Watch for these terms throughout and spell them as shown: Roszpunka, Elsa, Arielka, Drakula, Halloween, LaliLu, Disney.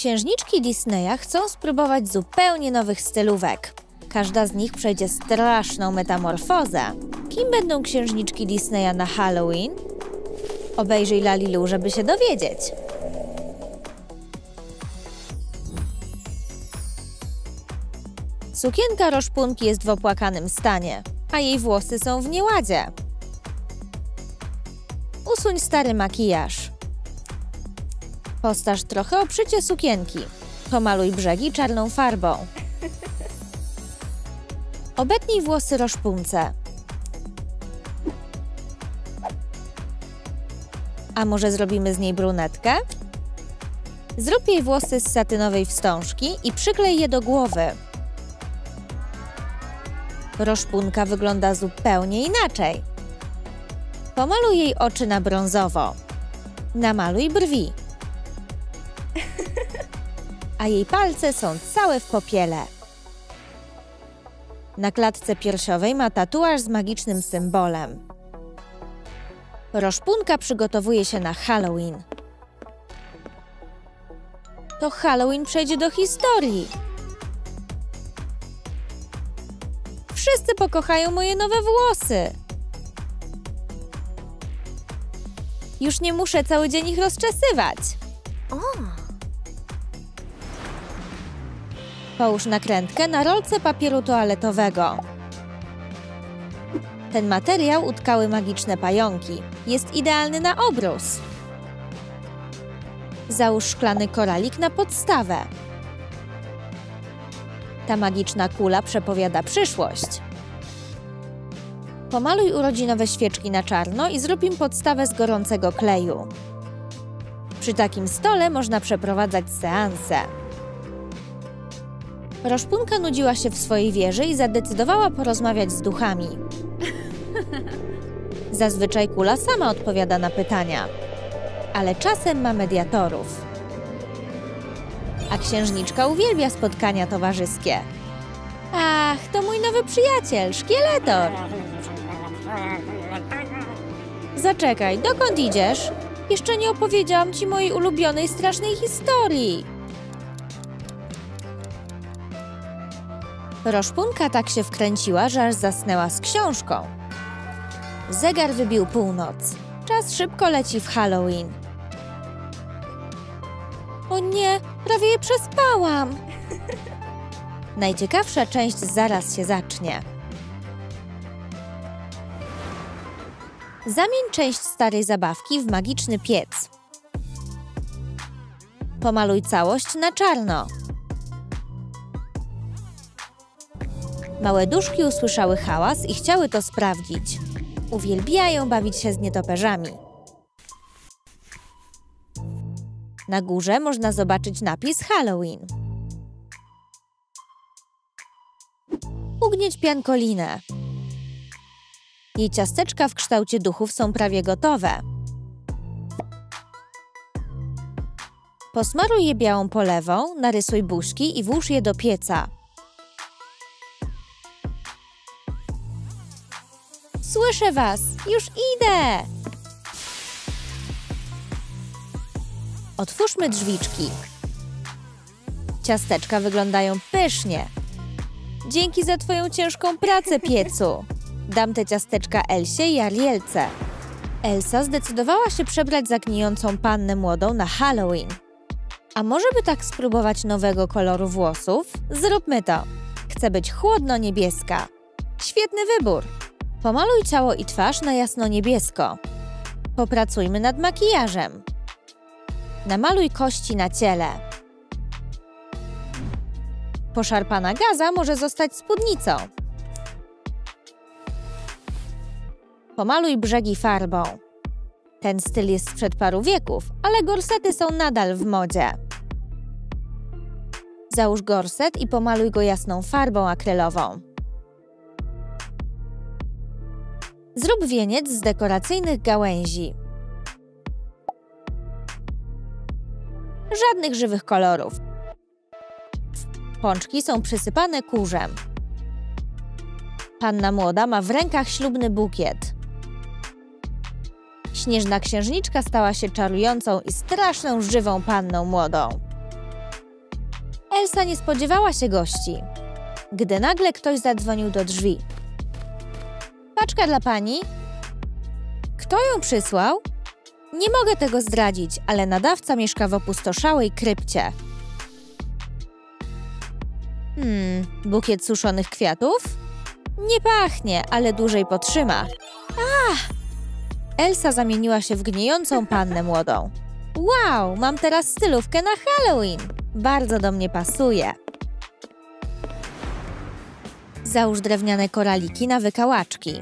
księżniczki Disneya chcą spróbować zupełnie nowych stylówek. Każda z nich przejdzie straszną metamorfozę. Kim będą księżniczki Disneya na Halloween? Obejrzyj LaliLu, żeby się dowiedzieć. Sukienka Roszpunki jest w opłakanym stanie, a jej włosy są w nieładzie. Usuń stary makijaż. Postarz trochę o szycie sukienki. Pomaluj brzegi czarną farbą. Obetnij włosy Roszpunce. A może zrobimy z niej brunetkę? Zrób jej włosy z satynowej wstążki i przyklej je do głowy. Roszpunka wygląda zupełnie inaczej. Pomaluj jej oczy na brązowo. Namaluj brwi. A jej palce są całe w popiele. Na klatce piersiowej ma tatuaż z magicznym symbolem. Roszpunka przygotowuje się na Halloween. To Halloween przejdzie do historii. Wszyscy pokochają moje nowe włosy. Już nie muszę cały dzień ich rozczesywać. Połóż nakrętkę na rolce papieru toaletowego. Ten materiał utkały magiczne pająki. Jest idealny na obrus. Załóż szklany koralik na podstawę. Ta magiczna kula przepowiada przyszłość. Pomaluj urodzinowe świeczki na czarno i zrób im podstawę z gorącego kleju. Przy takim stole można przeprowadzać seanse. Roszpunka nudziła się w swojej wieży i zadecydowała porozmawiać z duchami. Zazwyczaj kula sama odpowiada na pytania, ale czasem ma mediatorów. A księżniczka uwielbia spotkania towarzyskie. Ach, to mój nowy przyjaciel, szkieletor! Zaczekaj, dokąd idziesz? Jeszcze nie opowiedziałam ci mojej ulubionej, strasznej historii. Roszpunka tak się wkręciła, że aż zasnęła z książką. Zegar wybił północ. Czas szybko leci w Halloween. O nie, prawie je przespałam! Najciekawsza część zaraz się zacznie. Zamień część starej zabawki w magiczny piec. Pomaluj całość na czarno. Małe duszki usłyszały hałas i chciały to sprawdzić. Uwielbiają bawić się z nietoperzami. Na górze można zobaczyć napis Halloween. Ugnieć piankolinę. Jej ciasteczka w kształcie duchów są prawie gotowe. Posmaruj je białą polewą, narysuj buźki i włóż je do pieca. Słyszę was! Już idę! Otwórzmy drzwiczki. Ciasteczka wyglądają pysznie. Dzięki za twoją ciężką pracę, piecu. Dam te ciasteczka Elsie i Arielce. Elsa zdecydowała się przebrać za gnijącą pannę młodą na Halloween. A może by tak spróbować nowego koloru włosów? Zróbmy to. Chcę być chłodno-niebieska. Świetny wybór. Pomaluj ciało i twarz na jasno-niebiesko. Popracujmy nad makijażem. Namaluj kości na ciele. Poszarpana gaza może zostać spódnicą. Pomaluj brzegi farbą. Ten styl jest sprzed paru wieków, ale gorsety są nadal w modzie. Załóż gorset i pomaluj go jasną farbą akrylową. Zrób wieniec z dekoracyjnych gałęzi. Żadnych żywych kolorów. Pączki są przysypane kurzem. Panna młoda ma w rękach ślubny bukiet. Śnieżna księżniczka stała się czarującą i straszną, żywą panną młodą. Elsa nie spodziewała się gości, gdy nagle ktoś zadzwonił do drzwi. Paczka dla pani? Kto ją przysłał? Nie mogę tego zdradzić, ale nadawca mieszka w opustoszałej krypcie. Bukiet suszonych kwiatów? Nie pachnie, ale dłużej potrzyma. Elsa zamieniła się w gniejącą pannę młodą. Wow, mam teraz stylówkę na Halloween. Bardzo do mnie pasuje. Załóż drewniane koraliki na wykałaczki.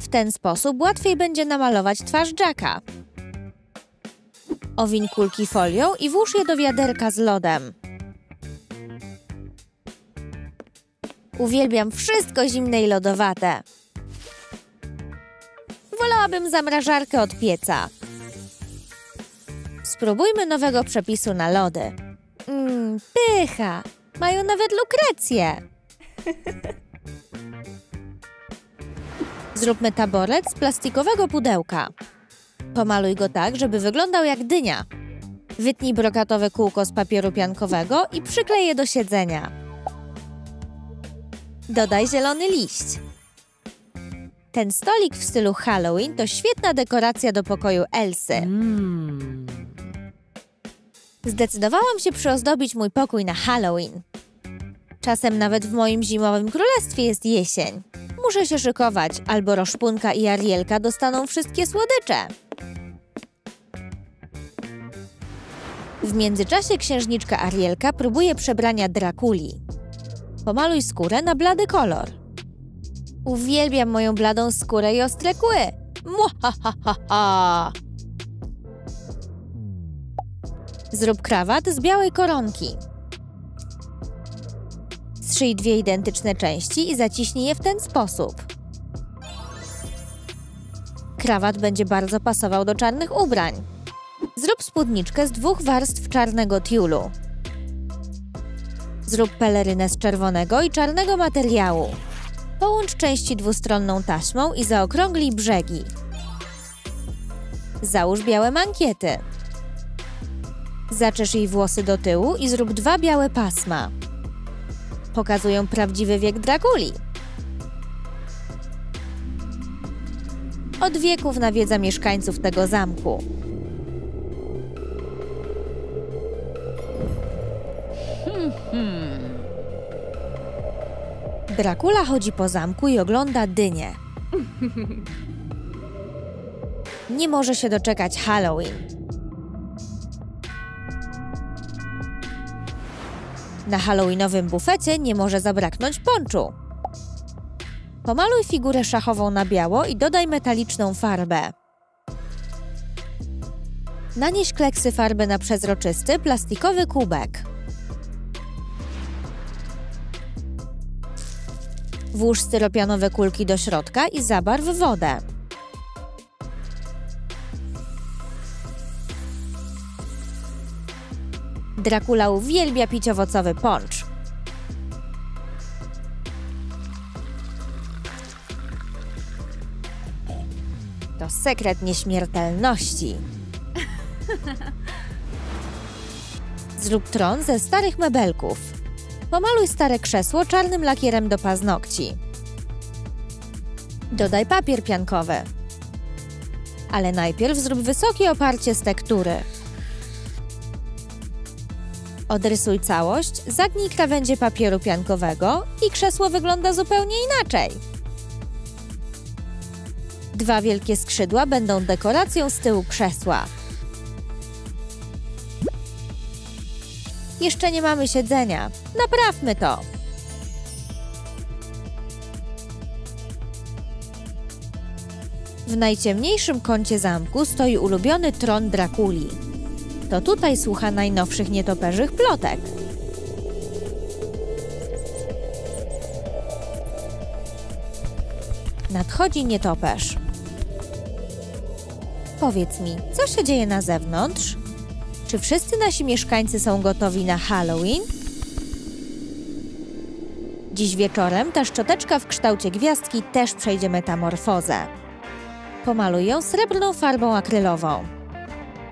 W ten sposób łatwiej będzie namalować twarz Jacka. Owiń kulki folią i włóż je do wiaderka z lodem. Uwielbiam wszystko zimne i lodowate. Wolałabym zamrażarkę od pieca. Spróbujmy nowego przepisu na lody. Pycha! Mają nawet lukrecję! Zróbmy taboret z plastikowego pudełka. Pomaluj go tak, żeby wyglądał jak dynia. Wytnij brokatowe kółko z papieru piankowego i przyklej je do siedzenia. Dodaj zielony liść. Ten stolik w stylu Halloween to świetna dekoracja do pokoju Elsy. Zdecydowałam się przyozdobić mój pokój na Halloween. Czasem nawet w moim zimowym królestwie jest jesień. Muszę się szykować, albo Roszpunka i Arielka dostaną wszystkie słodycze. W międzyczasie księżniczka Arielka próbuje przebrania Drakuli. Pomaluj skórę na blady kolor. Uwielbiam moją bladą skórę i ostre kły. Muahahaha. Zrób krawat z białej koronki. Zszyj dwie identyczne części i zaciśnij je w ten sposób. Krawat będzie bardzo pasował do czarnych ubrań. Zrób spódniczkę z 2 warstw czarnego tiulu. Zrób pelerynę z czerwonego i czarnego materiału. Połącz części dwustronną taśmą i zaokrąglij brzegi. Załóż białe mankiety. Zaczesz jej włosy do tyłu i zrób 2 białe pasma. Pokazują prawdziwy wiek Drakuli. Od wieków nawiedza mieszkańców tego zamku. Drakula chodzi po zamku i ogląda dynię. Nie może się doczekać Halloween. Na halloweenowym bufecie nie może zabraknąć ponczu. Pomaluj figurę szachową na biało i dodaj metaliczną farbę. Nanieś kleksy farby na przezroczysty, plastikowy kubek. Włóż styropianowe kulki do środka i zabarw wodę. Drakula uwielbia pić owocowy poncz. To sekret nieśmiertelności. Zrób tron ze starych mebelków. Pomaluj stare krzesło czarnym lakierem do paznokci. Dodaj papier piankowy. Ale najpierw zrób wysokie oparcie z tektury. Odrysuj całość, zagnij krawędzie papieru piankowego i krzesło wygląda zupełnie inaczej. 2 wielkie skrzydła będą dekoracją z tyłu krzesła. Jeszcze nie mamy siedzenia. Naprawmy to! W najciemniejszym kącie zamku stoi ulubiony tron Drakuli. To tutaj słucha najnowszych nietoperzych plotek. Nadchodzi nietoperz. Powiedz mi, co się dzieje na zewnątrz? Czy wszyscy nasi mieszkańcy są gotowi na Halloween? Dziś wieczorem ta szczoteczka w kształcie gwiazdki też przejdzie metamorfozę. Pomaluj ją srebrną farbą akrylową.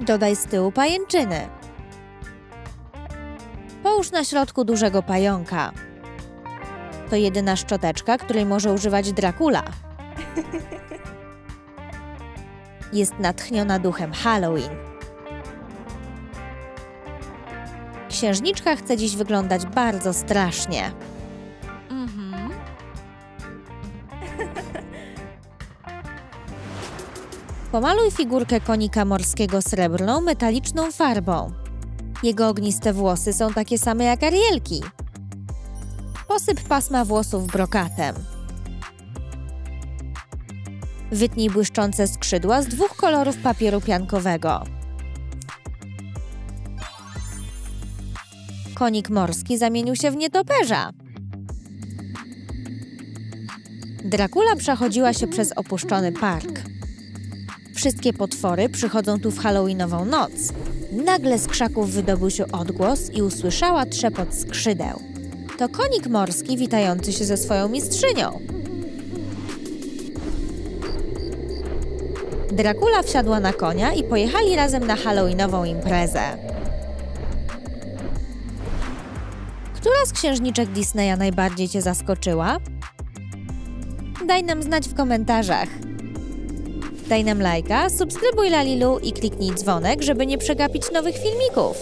Dodaj z tyłu pajęczyny. Połóż Połóż na środku dużego pająka. To jedyna szczoteczka, której może używać Drakula. Jest natchniona duchem Halloween. Księżniczka chce dziś wyglądać bardzo strasznie. Pomaluj figurkę konika morskiego srebrną, metaliczną farbą. Jego ogniste włosy są takie same jak Arielki. Posyp pasma włosów brokatem. Wytnij błyszczące skrzydła z dwóch kolorów papieru piankowego. Konik morski zamienił się w nietoperza. Drakula przechodziła się przez opuszczony park. Wszystkie potwory przychodzą tu w halloweenową noc. Nagle z krzaków wydobył się odgłos i usłyszała trzepot skrzydeł. To konik morski witający się ze swoją mistrzynią. Drakula wsiadła na konia i pojechali razem na halloweenową imprezę. Która z księżniczek Disneya najbardziej Cię zaskoczyła? Daj nam znać w komentarzach. Daj nam lajka, subskrybuj LaliLu i kliknij dzwonek, żeby nie przegapić nowych filmików.